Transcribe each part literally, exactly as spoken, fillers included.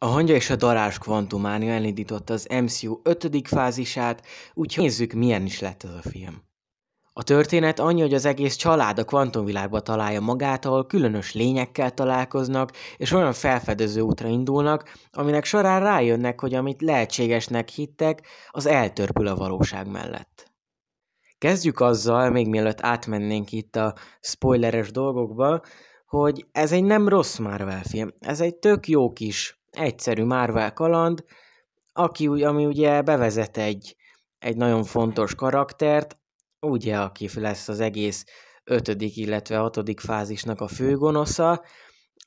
A Hangya és a Darázs: Kvantumánia elindította az em cé u ötödik fázisát, úgyhogy nézzük, milyen is lett ez a film. A történet annyi, hogy az egész család a kvantumvilágba találja magát, ahol különös lényekkel találkoznak, és olyan felfedező útra indulnak, aminek során rájönnek, hogy amit lehetségesnek hittek, az eltörpül a valóság mellett. Kezdjük azzal, még mielőtt átmennénk itt a spoileres dolgokba, hogy ez egy nem rossz Marvel film, ez egy tök jó kis egyszerű Marvel kaland, aki, ami ugye bevezet egy, egy nagyon fontos karaktert, ugye, aki lesz az egész ötödik, illetve hatodik fázisnak a főgonosza,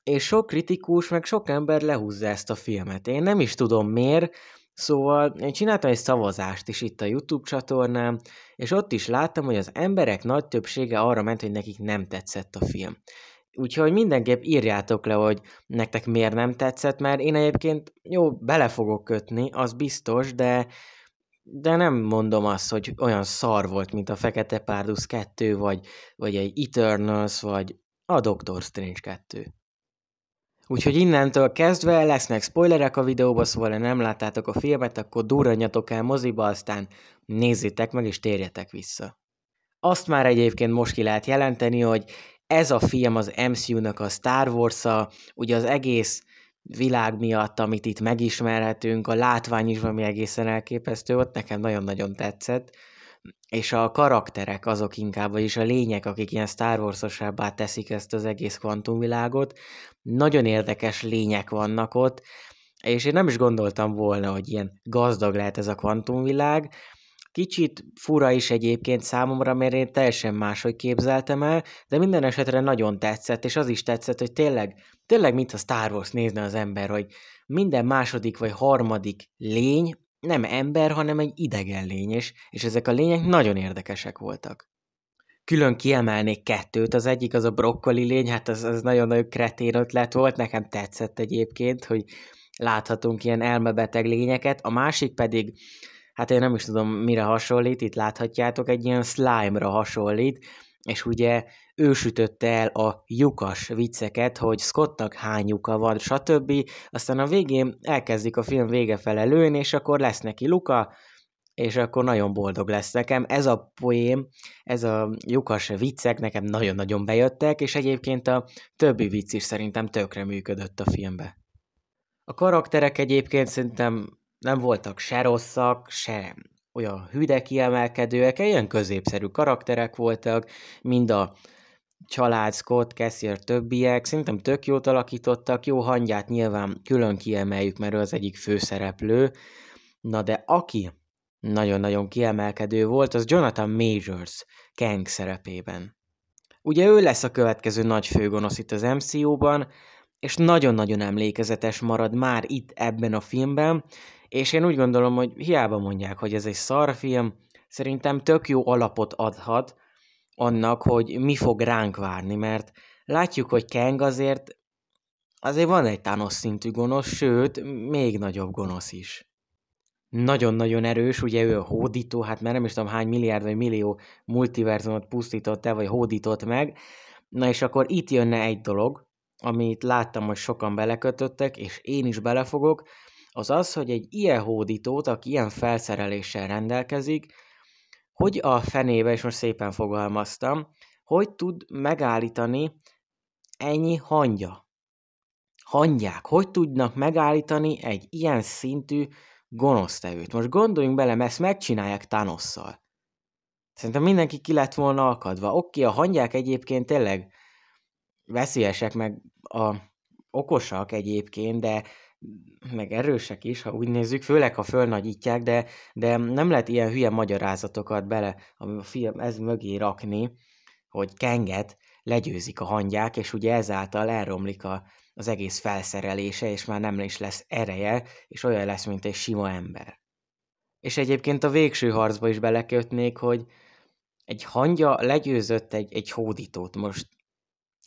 és sok kritikus, meg sok ember lehúzza ezt a filmet. Én nem is tudom miért, szóval én csináltam egy szavazást is itt a YouTube csatornám, és ott is láttam, hogy az emberek nagy többsége arra ment, hogy nekik nem tetszett a film. Úgyhogy mindenképp írjátok le, hogy nektek miért nem tetszett, mert én egyébként jó, bele fogok kötni, az biztos, de, de nem mondom azt, hogy olyan szar volt, mint a Fekete Párduc kettő, vagy, vagy egy Eternals, vagy a Doctor Strange kettő. Úgyhogy innentől kezdve lesznek spoilerek a videóba, szóval ha nem láttátok a filmet, akkor durranjatok el moziba, aztán nézzétek meg és térjetek vissza. Azt már egyébként most ki lehet jelenteni, hogy ez a film az em cé u-nak a Star Wars-a, ugye az egész világ miatt, amit itt megismerhetünk, a látvány is valami egészen elképesztő, ott nekem nagyon-nagyon tetszett, és a karakterek azok inkább, vagyis a lények, akik ilyen Star Wars-osabbá teszik ezt az egész kvantumvilágot, nagyon érdekes lények vannak ott, és én nem is gondoltam volna, hogy ilyen gazdag lehet ez a kvantumvilág. Kicsit fura is egyébként számomra, mert én teljesen máshogy képzeltem el, de minden esetre nagyon tetszett, és az is tetszett, hogy tényleg, tényleg mintha Star Wars nézne az ember, hogy minden második vagy harmadik lény nem ember, hanem egy idegen lény, és, és ezek a lények nagyon érdekesek voltak. Külön kiemelnék kettőt, az egyik az a brokkoli lény, hát az, az nagyon-nagyon kretén ötlet volt, nekem tetszett egyébként, hogy láthatunk ilyen elmebeteg lényeket, a másik pedig hát én nem is tudom, mire hasonlít, itt láthatjátok, egy ilyen slime-ra hasonlít, és ugye ő sütötte el a lyukas vicceket, hogy Scottnak hány lyuka van, stb. Aztán a végén elkezdik a film vége fele lőni, és akkor lesz neki luka, és akkor nagyon boldog lesz nekem. Ez a poém, ez a lyukas viccek nekem nagyon-nagyon bejöttek, és egyébként a többi vicc is szerintem tökre működött a filmbe. A karakterek egyébként szerintem nem voltak se rosszak, se olyan hüde kiemelkedőek, ilyen középszerű karakterek voltak, mind a család, Scott, Cassie, többiek, szerintem tök jót alakítottak, jó hangját nyilván külön kiemeljük, mert ő az egyik főszereplő. Na de aki nagyon-nagyon kiemelkedő volt, az Jonathan Majors Kang szerepében. Ugye ő lesz a következő nagy főgonosz itt az em cé u-ban, és nagyon-nagyon emlékezetes marad már itt ebben a filmben, és én úgy gondolom, hogy hiába mondják, hogy ez egy szarfilm, szerintem tök jó alapot adhat annak, hogy mi fog ránk várni, mert látjuk, hogy Kang azért, azért van egy Thanos szintű gonosz, sőt, még nagyobb gonosz is. Nagyon-nagyon erős, ugye ő a hódító, hát már nem is tudom hány milliárd vagy millió multiverzumot pusztított el, vagy hódított meg, na és akkor itt jönne egy dolog, amit láttam, hogy sokan belekötöttek, és én is belefogok, az az, hogy egy ilyen hódítót, aki ilyen felszereléssel rendelkezik, hogy a fenébe, és most szépen fogalmaztam, hogy tud megállítani ennyi hangya. Hangyák, hogy tudnak megállítani egy ilyen szintű gonosztevőt. Most gondoljunk bele, mert ezt megcsinálják Thanosszal. Szerintem mindenki ki lett volna akadva. Oké, a hangyák egyébként tényleg veszélyesek, meg a okosak egyébként, de meg erősek is, ha úgy nézzük, főleg ha fölnagyítják, de, de nem lehet ilyen hülye magyarázatokat bele a film ez mögé rakni, hogy Kanget legyőzik a hangyák, és ugye ezáltal elromlik a, az egész felszerelése, és már nem is lesz ereje, és olyan lesz, mint egy sima ember. És egyébként a végső harcba is belekötnék, hogy egy hangya legyőzött egy, egy hódítót most.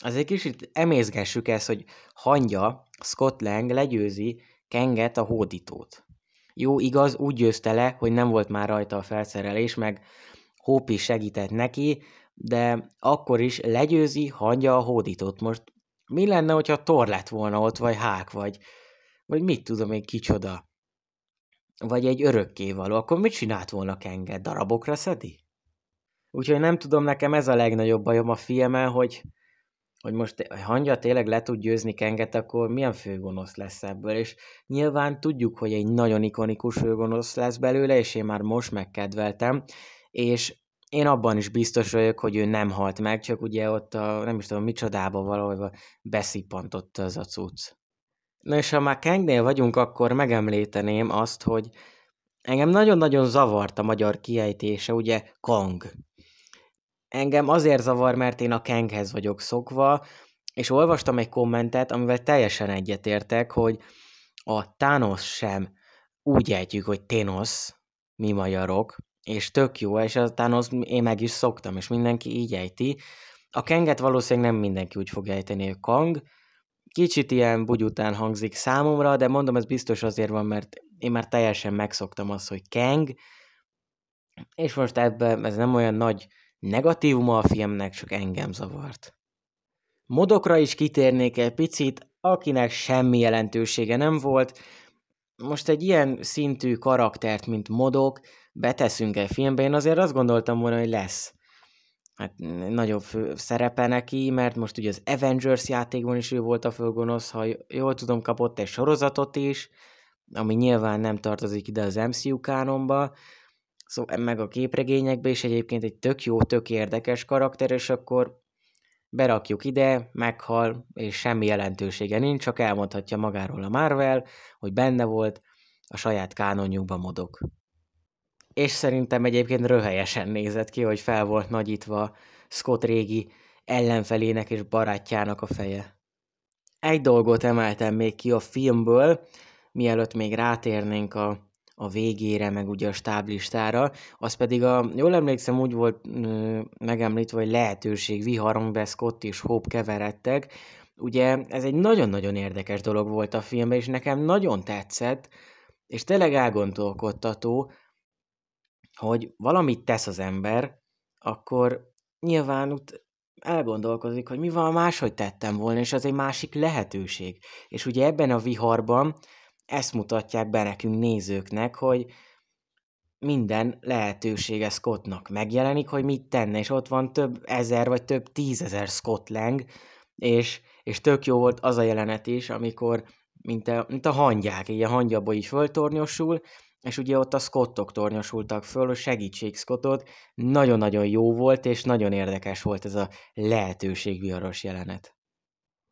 Azért kicsit emészgessük ezt, hogy hangya, Scott Lang legyőzi Kanget, a hódítót. Jó, igaz, úgy győzte le, hogy nem volt már rajta a felszerelés, meg Hope is segített neki, de akkor is legyőzi hangya a hódítót. Most mi lenne, hogyha Thor lett volna ott, vagy Hulk, vagy, vagy mit tudom én kicsoda, vagy egy örökkévaló, akkor mit csinált volna Kanget? Darabokra szedi? Úgyhogy nem tudom, nekem ez a legnagyobb bajom a filmen, hogy, hogy most ha Hangya tényleg le tud győzni Kanget, akkor milyen főgonosz lesz ebből, és nyilván tudjuk, hogy egy nagyon ikonikus főgonosz lesz belőle, és én már most megkedveltem, és én abban is biztos vagyok, hogy ő nem halt meg, csak ugye ott a, nem is tudom, micsodába valahol beszippantott az a cucc. Na és ha már Kangnél vagyunk, akkor megemlíteném azt, hogy engem nagyon-nagyon zavart a magyar kiejtése, ugye Kang. Engem azért zavar, mert én a Kanghez vagyok szokva, és olvastam egy kommentet, amivel teljesen egyetértek, hogy a Thanos sem úgy ejtjük, hogy Thanos, mi magyarok, és tök jó, és aztán az én meg is szoktam, és mindenki így ejti. A Kanget valószínűleg nem mindenki úgy fog ejteni, a Kang. Kicsit ilyen bugyután hangzik számomra, de mondom, ez biztos azért van, mert én már teljesen megszoktam azt, hogy Kang. És most ebben ez nem olyan nagy negatívuma a filmnek, csak engem zavart. Modokra is kitérnék egy picit, akinek semmi jelentősége nem volt. Most egy ilyen szintű karaktert, mint Modok, beteszünk egy filmbe, én azért azt gondoltam volna, hogy lesz hát nagyobb szerepe neki, mert most ugye az Avengers játékban is ő volt a főgonosz, ha jól tudom, kapott egy sorozatot is, ami nyilván nem tartozik ide az em cé u kánonba, szóval meg a képregényekbe is egyébként egy tök jó, tök érdekes karakter, és akkor berakjuk ide, meghal, és semmi jelentősége nincs, csak elmondhatja magáról a Marvel, hogy benne volt a saját kánonjukba Modok. És szerintem egyébként röhelyesen nézett ki, hogy fel volt nagyítva Scott régi ellenfelének és barátjának a feje. Egy dolgot emeltem még ki a filmből, mielőtt még rátérnénk a, a végére, meg ugye a stáblistára, az pedig a, jól emlékszem, úgy volt ö, megemlítve, hogy lehetőség vihar, amiben Scott és Hope keveredtek. Ugye ez egy nagyon-nagyon érdekes dolog volt a filmben, és nekem nagyon tetszett, és tényleg elgondolkodtató, hogy valamit tesz az ember, akkor nyilván ott elgondolkozik, hogy mi van, máshogy tettem volna, és az egy másik lehetőség. És ugye ebben a viharban ezt mutatják be nekünk nézőknek, hogy minden lehetősége Scottnak megjelenik, hogy mit tenne, és ott van több ezer vagy több tízezer Scott Lang, és, és tök jó volt az a jelenet is, amikor, mint a, mint a hangyák, így a hangyaból így föltornyosul, és ugye ott a Scottok tornyosultak föl, a segítség Scottot, nagyon-nagyon jó volt, és nagyon érdekes volt ez a lehetőségviharos jelenet.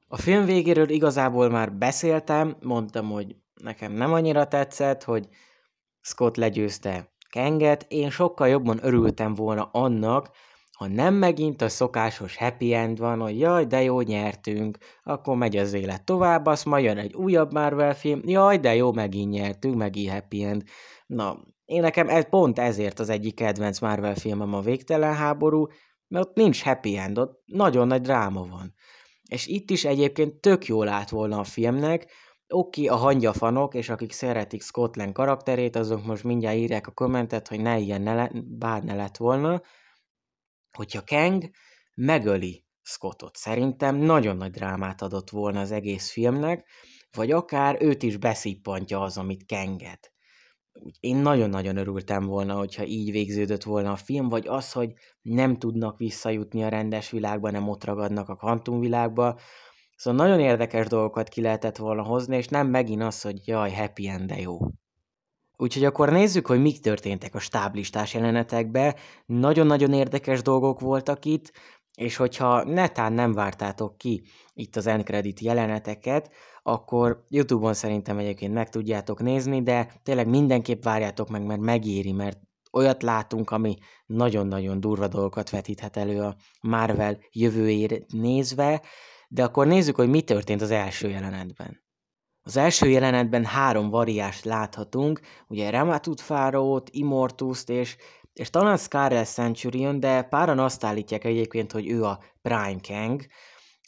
A film végéről igazából már beszéltem, mondtam, hogy nekem nem annyira tetszett, hogy Scott legyőzte Kanget, én sokkal jobban örültem volna annak, ha nem megint a szokásos happy end van, hogy jaj, de jó, nyertünk, akkor megy az élet tovább, azt majd jön egy újabb Marvel film, jaj, de jó, megint nyertünk, megint happy end. Na, én nekem ez, pont ezért az egyik kedvenc Marvel filmem a Végtelen háború, mert ott nincs happy end, ott nagyon nagy dráma van. És itt is egyébként tök jól állt volna a filmnek, oké, a hangyafanok, és akik szeretik Scott Lang karakterét, azok most mindjárt írják a kommentet, hogy ne ilyen, ne le, bár ne lett volna, hogyha Kang megöli Scottot. Szerintem nagyon nagy drámát adott volna az egész filmnek, vagy akár őt is beszippantja az, amit Kanget. Én nagyon-nagyon örültem volna, hogyha így végződött volna a film, vagy az, hogy nem tudnak visszajutni a rendes világba, nem ott ragadnak a kvantumvilágba. Szóval nagyon érdekes dolgokat ki lehetett volna hozni, és nem megint az, hogy jaj, happy end, de jó. Úgyhogy akkor nézzük, hogy mik történtek a stáblistás jelenetekben. Nagyon-nagyon érdekes dolgok voltak itt, és hogyha netán nem vártátok ki itt az end credit jeleneteket, akkor YouTube-on szerintem egyébként meg tudjátok nézni, de tényleg mindenképp várjátok meg, mert megéri, mert olyat látunk, ami nagyon-nagyon durva dolgokat vetíthet elő a Marvel jövőjét nézve, de akkor nézzük, hogy mi történt az első jelenetben. Az első jelenetben három variást láthatunk, ugye Rama-Tut fáraót, Immortust és, és talán Scarlet Centurion, de páran azt állítják egyébként, hogy ő a Prime Kang,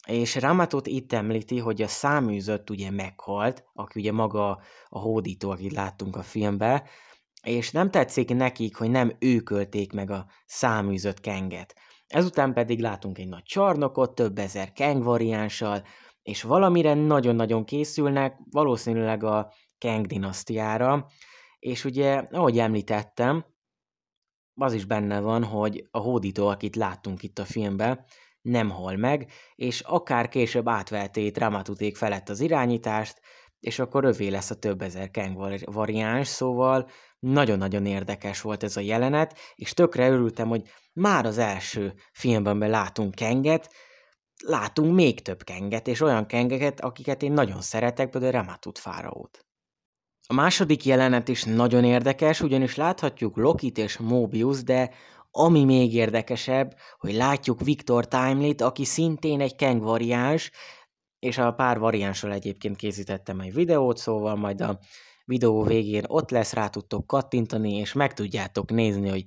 és Rama-Tut itt említi, hogy a száműzött ugye meghalt, aki ugye maga a hódító, akit láttunk a filmben, és nem tetszik nekik, hogy nem ők ölték meg a száműzött Kanget. Ezután pedig látunk egy nagy csarnokot, több ezer Kang variánssal, és valamire nagyon-nagyon készülnek, valószínűleg a Kang dinasztiára, és ugye, ahogy említettem, az is benne van, hogy a hódító, akit láttunk itt a filmben, nem hal meg, és akár később átvehetét Rama-Tuték felett az irányítást, és akkor övé lesz a több ezer Kang variáns, szóval nagyon-nagyon érdekes volt ez a jelenet, és tökre örültem, hogy már az első filmben látunk Kanget, látunk még több Kanget, és olyan Kangeket, akiket én nagyon szeretek, például Rama-Tut fáraót. A második jelenet is nagyon érdekes, ugyanis láthatjuk Lokit és Mobius, de ami még érdekesebb, hogy látjuk Victor Timely-t, aki szintén egy Kang variáns, és a pár variánsról egyébként készítettem egy videót, szóval majd a videó végén ott lesz, rá tudtok kattintani, és meg tudjátok nézni, hogy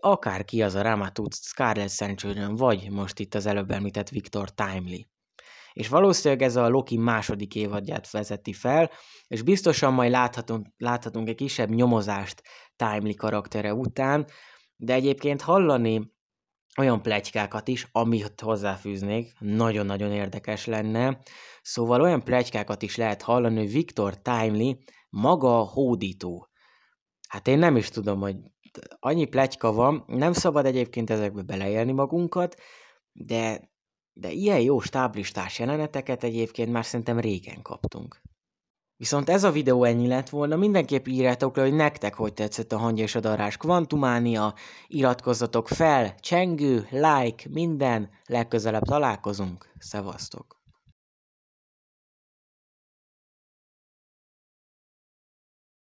akár ki az a Rama-Tut, Scarlet Centurion, vagy most itt az előbb említett Victor Timely. És valószínűleg ez a Loki második évadját vezeti fel, és biztosan majd láthatunk, láthatunk egy kisebb nyomozást Timely karaktere után, de egyébként hallani olyan pletykákat is, amit hozzáfűznék, nagyon-nagyon érdekes lenne. Szóval olyan pletykákat is lehet hallani, hogy Victor Timely maga a hódító. Hát én nem is tudom, hogy annyi pletyka van, nem szabad egyébként ezekbe beleélni magunkat, de, de ilyen jó stáblistás jeleneteket egyébként már szerintem régen kaptunk. Viszont ez a videó ennyi lett volna, mindenképp írjátok le, hogy nektek hogy tetszett a Hangya és a Darázs Kvantumánia, iratkozzatok fel, csengő, like, minden, legközelebb találkozunk, szevasztok!